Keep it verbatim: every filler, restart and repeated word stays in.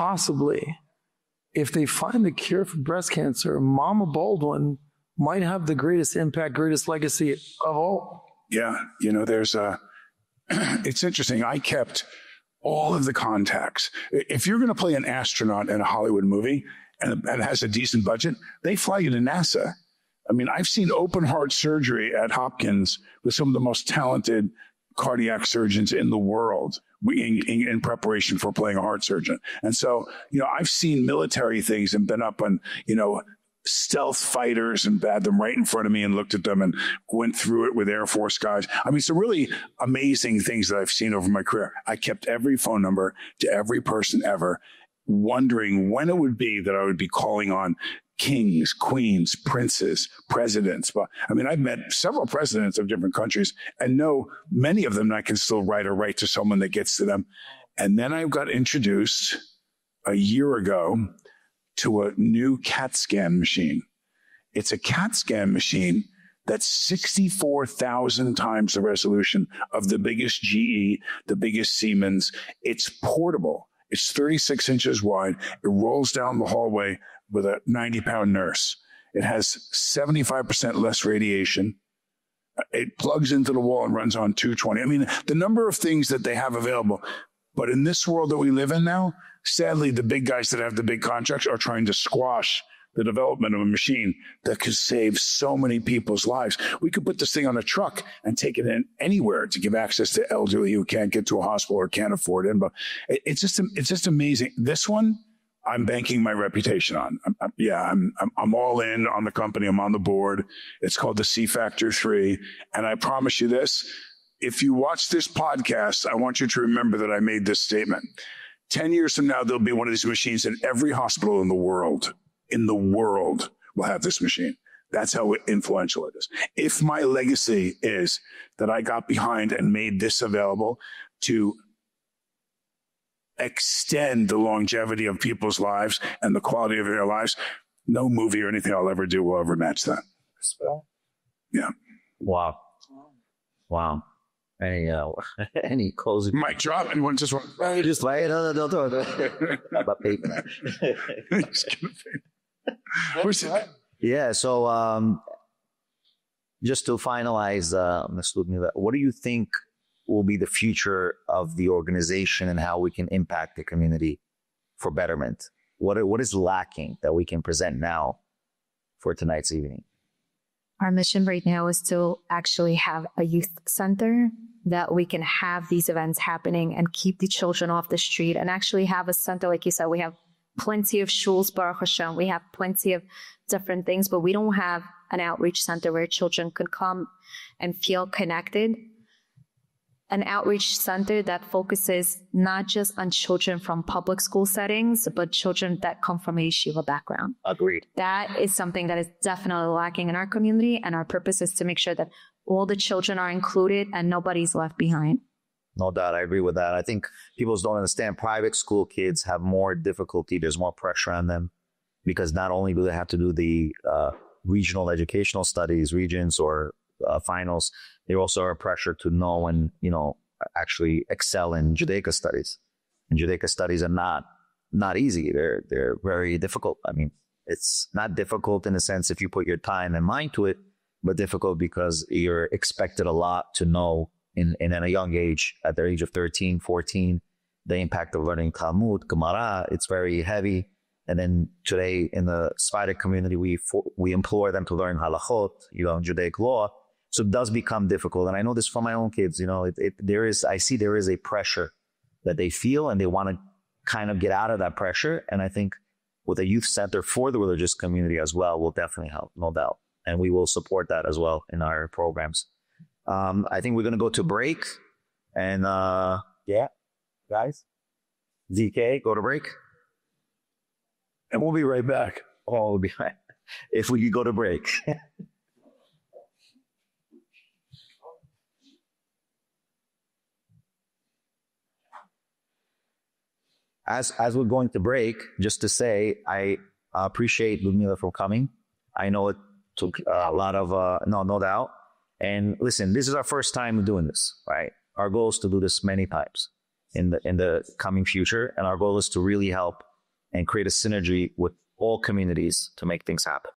possibly, if they find the cure for breast cancer, Mama Baldwin might have the greatest impact, greatest legacy of all. Yeah, you know, there's a, it's interesting. I kept all of the contacts. If you're going to play an astronaut in a Hollywood movie and, and it has a decent budget, they fly you to NASA. I mean, I've seen open heart surgery at Hopkins with some of the most talented cardiac surgeons in the world in, in, in preparation for playing a heart surgeon. And so, you know, I've seen military things and been up on, you know, stealth fighters and had them right in front of me and looked at them and went through it with Air Force guys. I mean, some really amazing things that I've seen over my career. I kept every phone number to every person ever, wondering when it would be that I would be calling on kings, queens, princes, presidents. But I mean, I've met several presidents of different countries and know many of them. I can still write a write to someone that gets to them. And then I got introduced a year ago to a new CAT scan machine. It's a CAT scan machine that's sixty-four thousand times the resolution of the biggest G E, the biggest Siemens. It's portable. It's thirty-six inches wide. It rolls down the hallway with a ninety pound nurse. It has seventy-five percent less radiation. It plugs into the wall and runs on two twenty. I mean, the number of things that they have available. But in this world that we live in now, sadly, the big guys that have the big contracts are trying to squash the development of a machine that could save so many people's lives. We could put this thing on a truck and take it in anywhere to give access to elderly who can't get to a hospital or can't afford it. But it's just, it's just amazing. This one, I'm banking my reputation on. I'm, I'm, yeah, I'm, I'm, I'm all in on the company. I'm on the board. It's called the C Factor three. And I promise you this, if you watch this podcast, I want you to remember that I made this statement. ten years from now, there'll be one of these machines in every hospital in the world. In the world will have this machine. That's how influential it is. If my legacy is that I got behind and made this available to extend the longevity of people's lives and the quality of their lives, no movie or anything I'll ever do will ever match that. Yeah. Wow. Wow. Any, uh, any closing? Mic drop. Anyone just want? Right. Just like, no, no, no, no. About paper. Yeah. So, um, just to finalize, uh, Miz Lumila, what do you think will be the future of the organization and how we can impact the community for betterment? What What is lacking that we can present now for tonight's evening? Our mission right now is to actually have a youth center that we can have these events happening and keep the children off the street and actually have a center. Like you said, we have plenty of shuls, Baruch Hashem. We have plenty of different things, but we don't have an outreach center where children could come and feel connected. An outreach center that focuses not just on children from public school settings, but children that come from a yeshiva background. Agreed. That is something that is definitely lacking in our community, and our purpose is to make sure that all the children are included and nobody's left behind. No doubt. I agree with that. I think people don't understand private school kids have more difficulty. There's more pressure on them because not only do they have to do the uh, regional educational studies, Regents or uh, finals, they also are pressured to know and, you know, actually excel in Judaica studies. And Judaica studies are not not easy. They're they're very difficult. I mean, it's not difficult in a sense if you put your time and mind to it, but difficult because you're expected a lot to know in, in at a young age, at the age of thirteen, fourteen, the impact of learning Talmud, Gemara. It's very heavy. And then today in the Sfard community, we for, we implore them to learn halachot, you know, Judaic law. So it does become difficult. And I know this for my own kids, you know, it, it, there is, I see there is a pressure that they feel and they want to kind of get out of that pressure. And I think with a youth center for the religious community as well will definitely help, no doubt. And we will support that as well in our programs. Um, I think we're going to go to break and, uh, yeah, guys, D K, go to break. And we'll be right back. Oh, we'll be right back. If we could go to break. As as we're going to break, just to say, I appreciate Lumila for coming. I know it took a lot of, uh, no, no doubt. And listen, this is our first time doing this, right? Our goal is to do this many times in the in the coming future. And our goal is to really help and create a synergy with all communities to make things happen.